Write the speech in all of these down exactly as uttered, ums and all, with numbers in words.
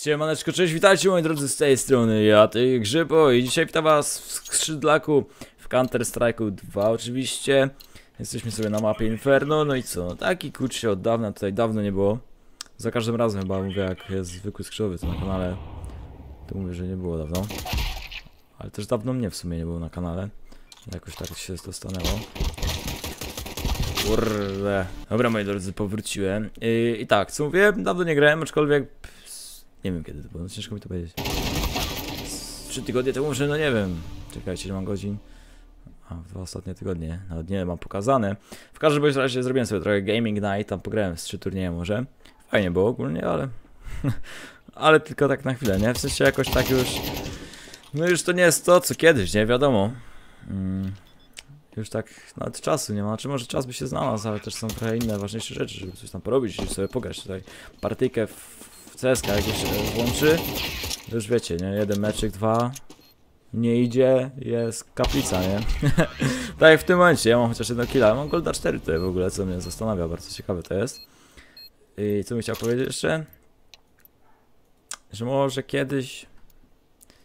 Siemaneczko, cześć, witajcie moi drodzy, z tej strony ja, ty Grzybo, i dzisiaj witam was w skrzydlaku w Counter Strike'u dwa oczywiście. Jesteśmy sobie na mapie Inferno, no i co, no taki kurcz się od dawna, tutaj dawno nie było. Za każdym razem chyba mówię, jak jest zwykły skrzydowiec na kanale, to mówię, że nie było dawno. Ale też dawno mnie w sumie nie było na kanale, jakoś tak się to stanęło. Kurde. Dobra moi drodzy, powróciłem. I, i tak, co mówię, dawno nie grałem, aczkolwiek... Nie wiem kiedy to było, no ciężko mi to powiedzieć. Trzy tygodnie temu, że no nie wiem. Czekajcie, ile mam godzin. A, w dwa ostatnie tygodnie, nawet nie mam pokazane. W każdym razie zrobiłem sobie trochę gaming night, tam pograłem z trzy turnieje może. Fajnie było ogólnie, ale... ale tylko tak na chwilę, nie? W sensie jakoś tak już... No już to nie jest to, co kiedyś, nie? Wiadomo. Mm. Już tak nawet czasu nie ma, znaczy może czas by się znalazł, ale też są trochę inne, ważniejsze rzeczy, żeby coś tam porobić, żeby sobie pograć tutaj partyjkę w... C S ka jak jeszcze włączy, to już wiecie, nie? Jeden meczyk, dwa, nie idzie, jest kaplica, nie? Tak jak w tym momencie, ja mam chociaż jedno killa, ja mam golda cztery tutaj w ogóle, co mnie zastanawia, bardzo ciekawe to jest. I co bym chciał powiedzieć jeszcze? Że może kiedyś...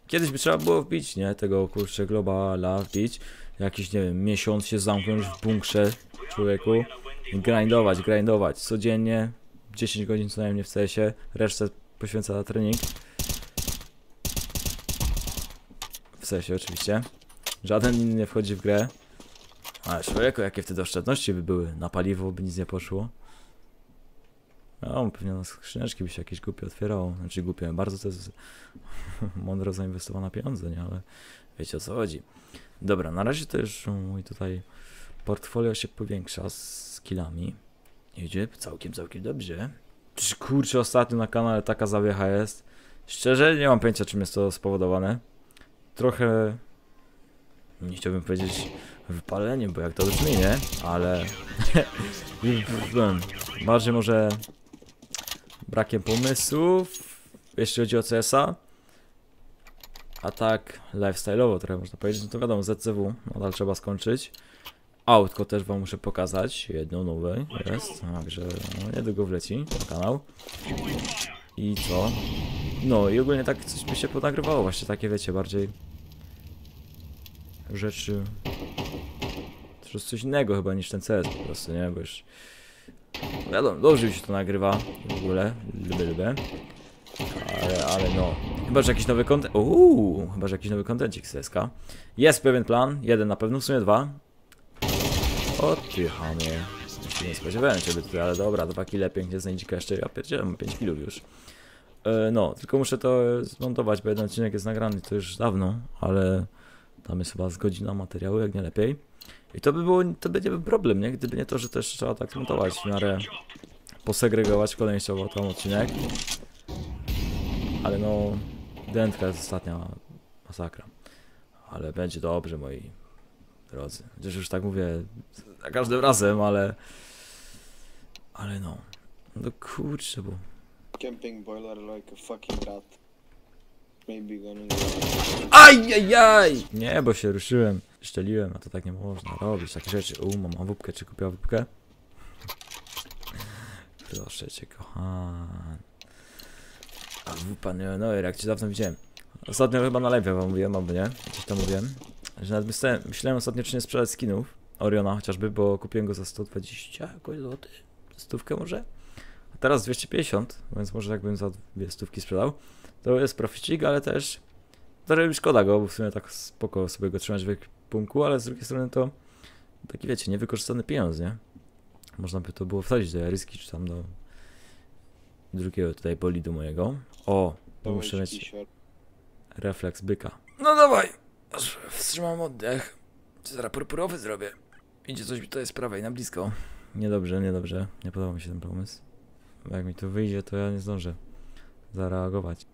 Kiedyś by trzeba było wbić, nie? Tego kurczę globala wbić. Jakiś, nie wiem, miesiąc się zamknąć w bunkrze, człowieku. I grindować, grindować, codziennie. dziesięć godzin co najmniej w C S ie, resztę poświęca na trening. W C S ie oczywiście. Żaden inny nie wchodzi w grę. Ale człowieku, jakie wtedy oszczędności by były. Na paliwo by nic nie poszło. No, pewnie na skrzyneczki by się jakieś głupie otwierało. Znaczy głupie, bardzo to jest mądro zainwestowane pieniądze, nie? Ale wiecie o co chodzi. Dobra, na razie to już mój tutaj portfolio się powiększa z killami. Idzie całkiem, całkiem dobrze. Czyż kurczę, ostatnio na kanale taka zawiecha jest. Szczerze nie mam pojęcia, czym jest to spowodowane. Trochę... Nie chciałbym powiedzieć wypaleniem, bo jak to brzmi, nie? Ale... bardziej może... brakiem pomysłów, jeśli chodzi o C S a. A tak, lifestyle'owo trochę można powiedzieć. No to wiadomo, Z C W nadal trzeba skończyć. Autko też wam muszę pokazać, jedno nowe jest, także no, niedługo wleci na kanał. I co? No i ogólnie tak coś by się podagrywało, właśnie takie wiecie, bardziej rzeczy, to coś innego chyba niż ten C S po prostu, nie? Bo już wiadomo, dobrze mi się to nagrywa w ogóle, lubię, lubię. Ale, ale no, chyba że jakiś nowy kontent, uuu, chyba że jakiś nowy kontencik C S ka. Jest pewien plan, jeden na pewno, w sumie dwa. O ty chamie, jeszcze nie spodziewałem ciebie tutaj, ale dobra, dwa kile pięknie znajdzika jeszcze, ja pierdzielę, mam pięć kilów już. E, no, tylko muszę to zmontować, bo jeden odcinek jest nagrany, to już dawno, ale tam jest chyba z godzina materiału, jak nie lepiej. I to by było, to by nie był problem, nie? Gdyby nie to, że też trzeba tak zmontować, w miarę posegregować kolejnościowo ten odcinek. Ale no, dętka jest ostatnia masakra, ale będzie dobrze, moi drodzy. Chociaż już tak mówię za każdym razem, ale... Ale no... No kurczę, bo... Camping boiler like a fucking rat. Maybe gonna... Ajajaj! Nie, bo się ruszyłem. Szczeliłem, a to tak nie można robić. Takie rzeczy. U, mam awupkę, czy kupiła awupkę? Proszę cię, kochany. Awupa, nie, no jak cię dawno widziałem. Ostatnio chyba na live wam mówiłem, albo nie? Gdzieś tam mówiłem. Że nawet myślałem, myślałem ostatnio, czy nie sprzedać skinów Oriona chociażby, bo kupiłem go za sto dwadzieścia jakoś złotych, stówkę może? A teraz dwieście pięćdziesiąt, więc może jakbym za dwie stówki sprzedał. To jest proficik, ale też trochę mi szkoda go, bo w sumie tak spoko sobie go trzymać w ekwipunku, ale z drugiej strony to taki wiecie, niewykorzystany pieniądz, nie? Można by to było wsadzić do Jariski, czy tam do drugiego tutaj bolidu mojego. O, to muszę mieć refleks byka. No dawaj! Wstrzymam oddech. Zaraz purpurowy zrobię. Idzie coś mi tutaj z prawej, na blisko. Niedobrze, niedobrze. Nie podoba mi się ten pomysł. Jak mi to wyjdzie, to ja nie zdążę zareagować.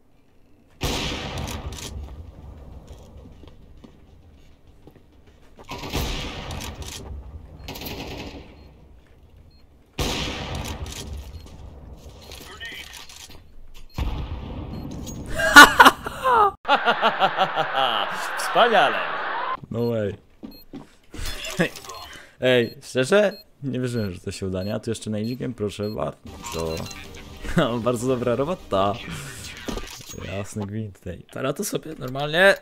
Wspaniale! No way. Ej, szczerze? Nie wierzyłem, że to się uda, nie? A tu jeszcze najdzikiem, proszę bardzo. No, bardzo dobra robota. Jasny gwint tej. Teraz to sobie normalnie.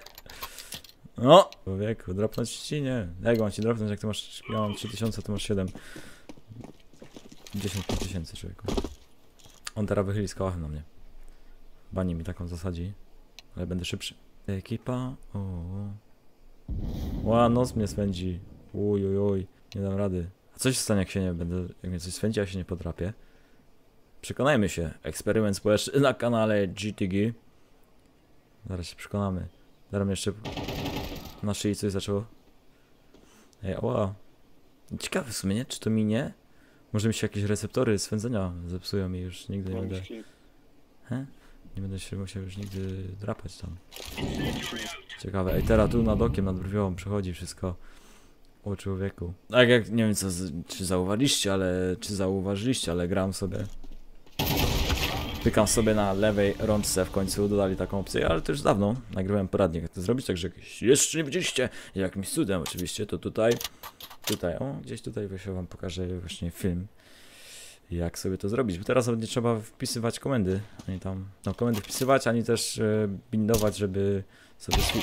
No! Człowieku, dropnąć ci? Nie. Jak mam ci dropnąć, jak ty masz... Ja mam trzy tysiące, ty masz siedem. dziesięć tysięcy, człowieku. On teraz wychyli z kołachem na mnie. Bani mi taką zasadzi. Ale będę szybszy. Ekipa... Ła, nos mnie swędzi. Uj, uj, uj. Nie dam rady. A co się stanie, jak się nie będę... Jak mnie coś swędzi, a się nie potrapię? Przekonajmy się. Eksperyment społeczny na kanale G T G. Zaraz się przekonamy. Zaraz jeszcze... Na szyi coś zaczęło. Ej, oła. Ciekawe w sumie, nie? Czy to minie? Może mi się jakieś receptory swędzenia zepsują i już nigdy nie będę... He? Nie będę się musiał już nigdy drapać tam. Ciekawe. Ej, teraz tu nad okiem, nad brwią przechodzi wszystko. O człowieku. Tak jak, nie wiem co, czy zauważyliście, ale... Czy zauważyliście, ale gram sobie. Pykam sobie na lewej rączce, w końcu dodali taką opcję, ale to już dawno nagrywałem poradnik, jak to zrobić, także jeszcze nie widzieliście, jakimś cudem oczywiście, to tutaj, tutaj, o, gdzieś tutaj właśnie wam pokażę właśnie film, jak sobie to zrobić, bo teraz nie trzeba wpisywać komendy, ani tam, no komendy wpisywać, ani też e, bindować, żeby sobie swi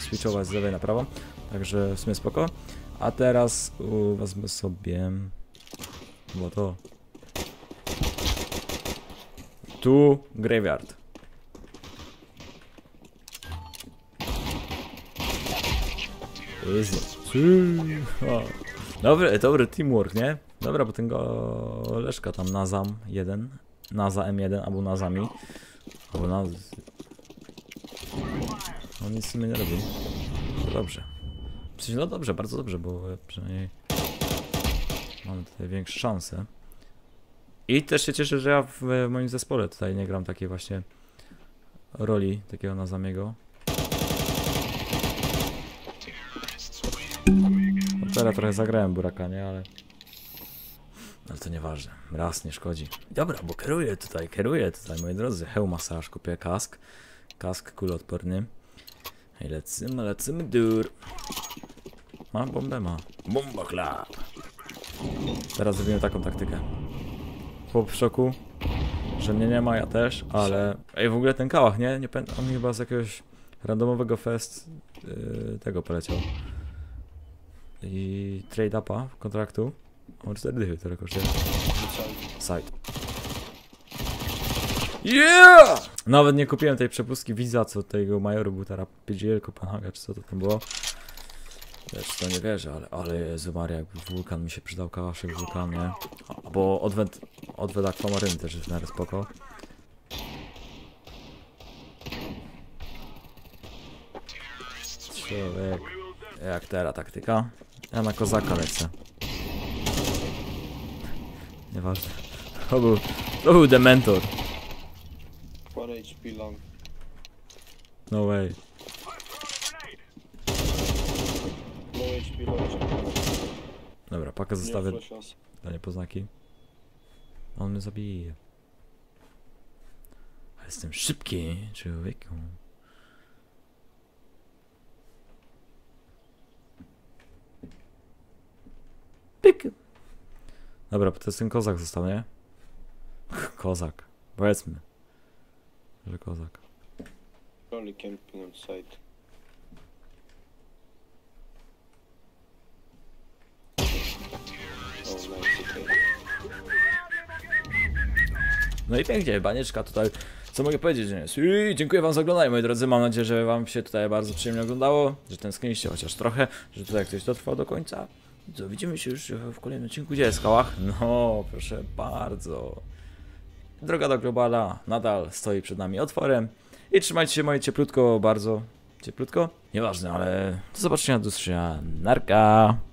switchować z lewej na prawo, także w sumie spoko, a teraz u, wezmę sobie, bo to... Tu Graveyard. Dobry, dobry teamwork, nie? Dobra, bo ten goleżka tam Nazam jeden, Naza M jeden albo Nazami. Albo Naz... On nic sobie nie robi. To dobrze. Przecież no dobrze, bardzo dobrze, bo przynajmniej mamy tutaj większe szanse. I też się cieszę, że ja w, w moim zespole tutaj nie gram takiej właśnie roli, takiego Nazamiego. No teraz trochę zagrałem buraka, nie? Ale... Ale to nieważne, raz nie szkodzi. Dobra, bo kieruję tutaj, kieruję tutaj, moi drodzy. Hełm masaż, kupię kask. Kask kuloodporny. I lecymy, lecymy dur. Ma bombę, ma. Bomba klap. Teraz zrobimy taką taktykę. Chłop w szoku, że mnie nie ma, ja też, ale... Ej, w ogóle ten kałach, nie? Nie pamiętam, on chyba z jakiegoś randomowego fest yy, tego poleciał. I trade-upa kontraktu. On cztery dychy, które kosztuje. Side. Yeah! Nawet nie kupiłem tej przepustki Visa, co tego majoru był teraz P G L, Kopenhaga, czy co to tam było. Lecz to nie wierzę, ale, ale Jezu Maria, jakby wulkan mi się przydał, kałaszek wulkan, nie? Bo odwet, odwet akwamaryn też jest w miarę spoko. Człowiek, jak teraz taktyka? Ja na kozaka lecę. Nieważne. To był, to był dementor. No way. Dobra, pakę zostawię dla niepoznaki. On mnie zabije. A jestem szybki, człowieku. Pyk. Dobra, to jest ten kozak został, nie? Kozak. Powiedzmy, że kozak. Only camping on site. No i pięknie, banieczka tutaj, co mogę powiedzieć, nie? Dziękuję wam za oglądanie, moi drodzy, mam nadzieję, że wam się tutaj bardzo przyjemnie oglądało, że tęskniliście chociaż trochę, że tutaj ktoś dotrwał do końca. Co, widzimy się już w kolejnym odcinku, gdzie jest kałach? No, proszę bardzo. Droga do globala nadal stoi przed nami otworem i trzymajcie się, moi, cieplutko, bardzo cieplutko, nieważne, ale do zobaczenia, do usłyszenia, narka!